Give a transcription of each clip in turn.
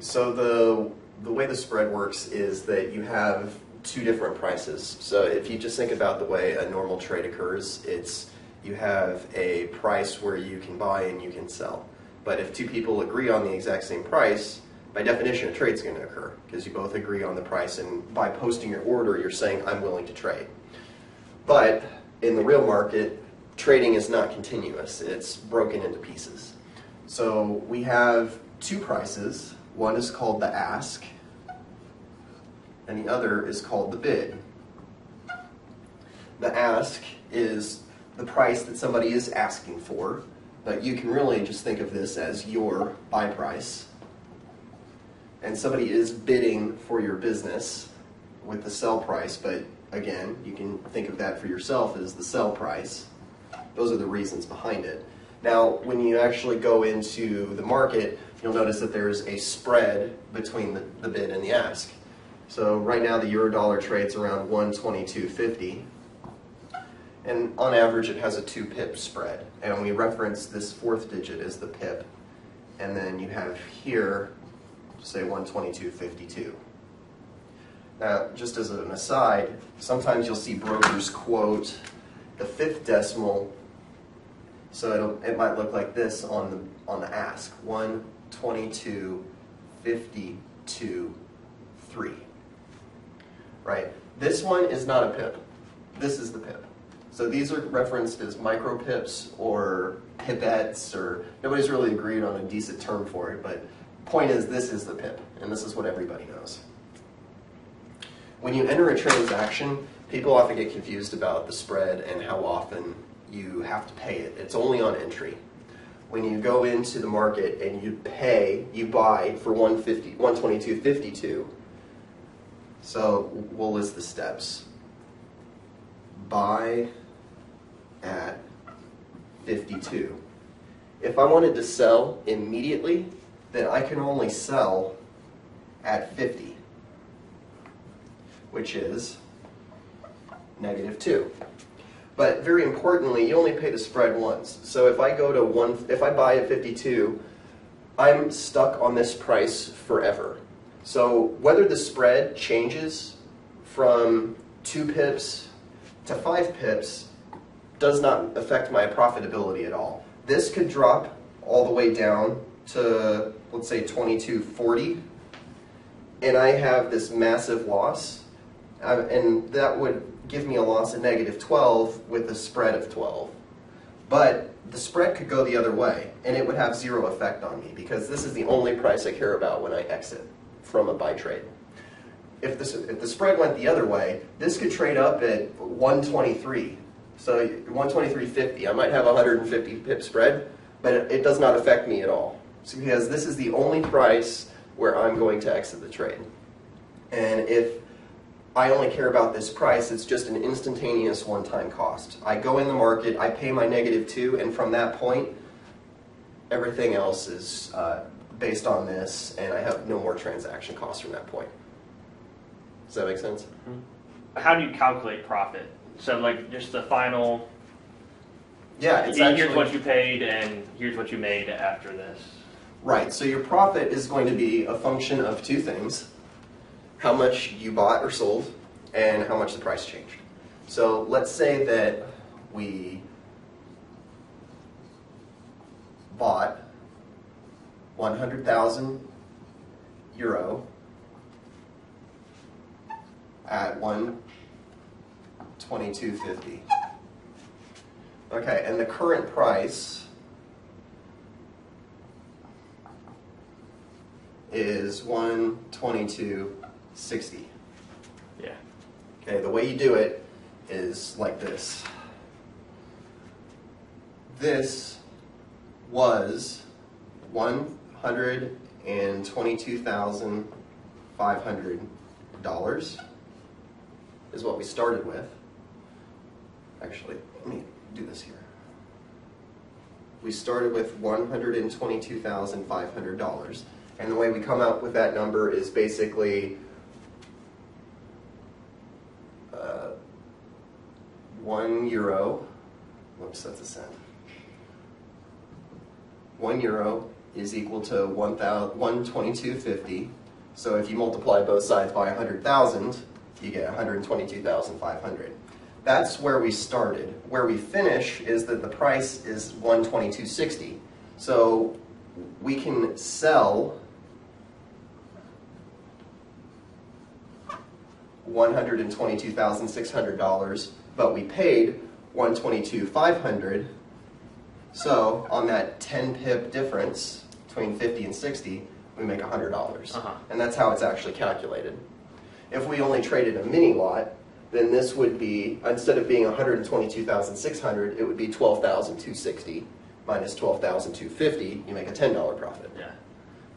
So the way the spread works is that you have two different prices. So if you just think about the way a normal trade occurs, it's you have a price where you can buy and you can sell. But if two people agree on the exact same price, by definition, a trade's going to occur because you both agree on the price, and by posting your order, you're saying, I'm willing to trade. But in the real market, trading is not continuous. It's broken into pieces. So we have two prices. One is called the ask, and the other is called the bid. The ask is the price that somebody is asking for, but you can really just think of this as your buy price. And somebody is bidding for your business with the sell price, but again, you can think of that for yourself as the sell price. Those are the reasons behind it. Now, when you actually go into the market, you'll notice that there's a spread between the bid and the ask. So right now the Eurodollar trades around 122.50, and on average it has a 2 pip spread, and we reference this fourth digit as the pip, and then you have here say 122.52. Now, just as an aside, sometimes you'll see brokers quote the fifth decimal, so it might look like this on the ask, 122.52.3. Right? This one is not a pip. This is the pip. So these are referenced as micro pips or pipettes, or nobody's really agreed on a decent term for it, but point is, this is the pip, and this is what everybody knows. When you enter a transaction, people often get confused about the spread and how often you have to pay it. It's only on entry. When you go into the market and you pay, you buy for 122.52. So we'll list the steps. Buy at 52. If I wanted to sell immediately, then I can only sell at 50, which is -2. But very importantly, you only pay the spread once. So if I go to if I buy at 52, I'm stuck on this price forever. So whether the spread changes from 2 pips to 5 pips does not affect my profitability at all. This could drop all the way down to, let's say, 22.40, and I have this massive loss, and that would give me a loss of -12 with a spread of 12. But the spread could go the other way, and it would have zero effect on me, because this is the only price I care about when I exit from a buy trade. If the spread went the other way, this could trade up at 123, so 123.50. I might have a 150 pip spread, but it does not affect me at all. So because this is the only price where I'm going to exit the trade. And if I only care about this price, it's just an instantaneous one-time cost. I go in the market, I pay my -2, and from that point, everything else is based on this, and I have no more transaction costs from that point. Does that make sense? How do you calculate profit? So like just the final, yeah, it's actually, here's what you paid and here's what you made after this. Right, so your profit is going to be a function of two things: how much you bought or sold, and how much the price changed. So let's say that we bought 100,000 euro at 122.50. Okay, and the current price is 122.60. Yeah. Okay, the way you do it is like this. This was 122,500 dollars is what we started with. Actually, let me do this here. We started with $122,500, and the way we come out with that number is basically 1 euro, whoops, that's a cent, 1 euro is equal to 122.50. So if you multiply both sides by 100,000, you get 122,500. That's where we started. Where we finish is that the price is 122.60. So we can sell 122,600, but we paid 122,500. So on that 10 pip difference between 50 and 60, we make $100. And that's how it's actually calculated. If we only traded a mini lot, then this would be, instead of being 122,600, it would be 12,260 minus 12,250. You make a $10 profit. Yeah.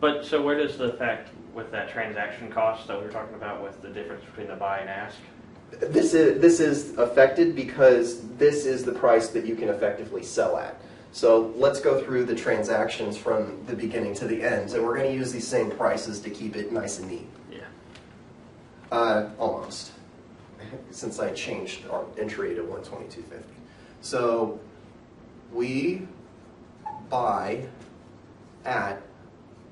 But so where does the fact with that transaction cost that we were talking about with the difference between the buy and ask? This is affected because this is the price that you can effectively sell at. So let's go through the transactions from the beginning to the end, and we're going to use these same prices to keep it nice and neat. Yeah. Almost. Since I changed our entry to 122.50. So we buy at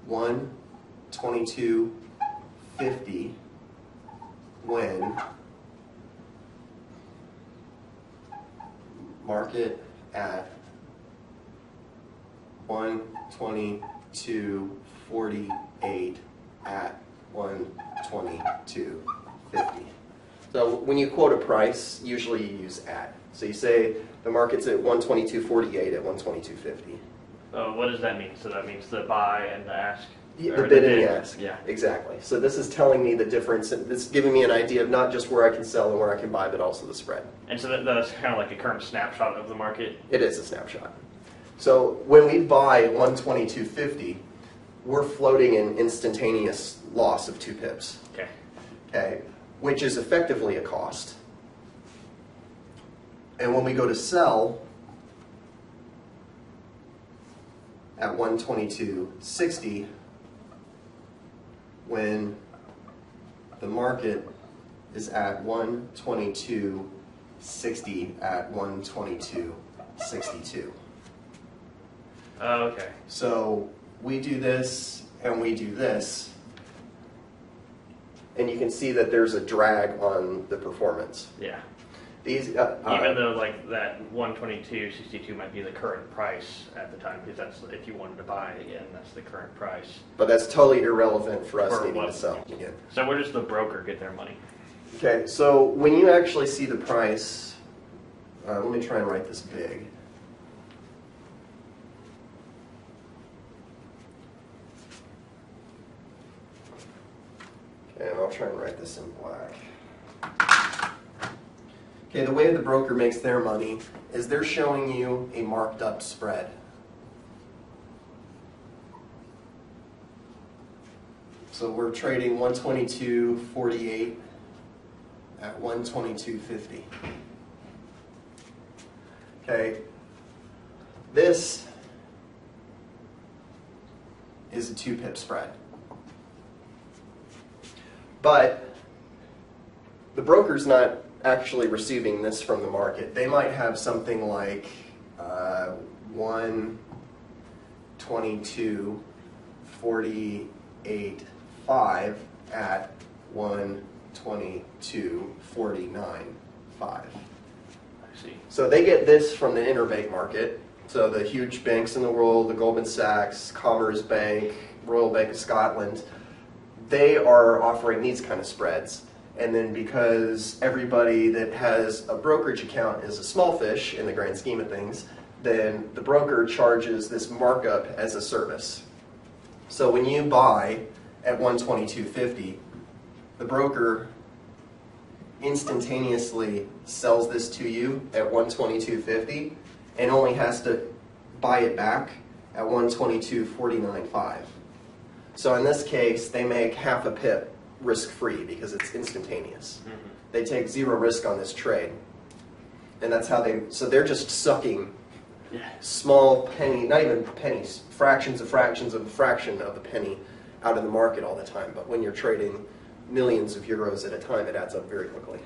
122.50 when market at 122.48 at 122.50. So when you quote a price, usually you use at. So you say the market's at 122.48 at 122.50. Oh, what does that mean? So that means the buy and the ask? Yeah, the bid and the ask. Yeah. Exactly. So this is telling me the difference, and it's giving me an idea of not just where I can sell and where I can buy, but also the spread. And so that's kind of like a current snapshot of the market? It is a snapshot. So when we buy 122.50, we're floating an instantaneous loss of 2 pips. Okay. Okay. Which is effectively a cost. And when we go to sell at 122.60, when the market is at 122.60 at 122.62. Okay. So we do this and we do this, and you can see that there's a drag on the performance. Yeah. These, even though like that 122.62 might be the current price at the time, because that's if you wanted to buy again, that's the current price. But that's totally irrelevant for us needing to sell again. So where does the broker get their money? Okay, so when you actually see the price, let me try and write this big. And I'll try and write this in black. Okay, the way the broker makes their money is they're showing you a marked up spread. So we're trading 122.48 at 122.50. Okay, this is a 2 pip spread. But the broker's not actually receiving this from the market. They might have something like 122.48.5 at 122.49.5. So they get this from the interbank market. So the huge banks in the world, the Goldman Sachs, Commerce Bank, Royal Bank of Scotland, they are offering these kind of spreads. And then because everybody that has a brokerage account is a small fish in the grand scheme of things, then the broker charges this markup as a service. So when you buy at 122.50, the broker instantaneously sells this to you at 122.50 and only has to buy it back at 122.49.5. So in this case, they make half a pip risk-free because it's instantaneous. Mm-hmm. They take zero risk on this trade. And that's how they, so they're just sucking small penny, not even pennies, fractions of a fraction of a penny out of the market all the time. But when you're trading millions of euros at a time, it adds up very quickly.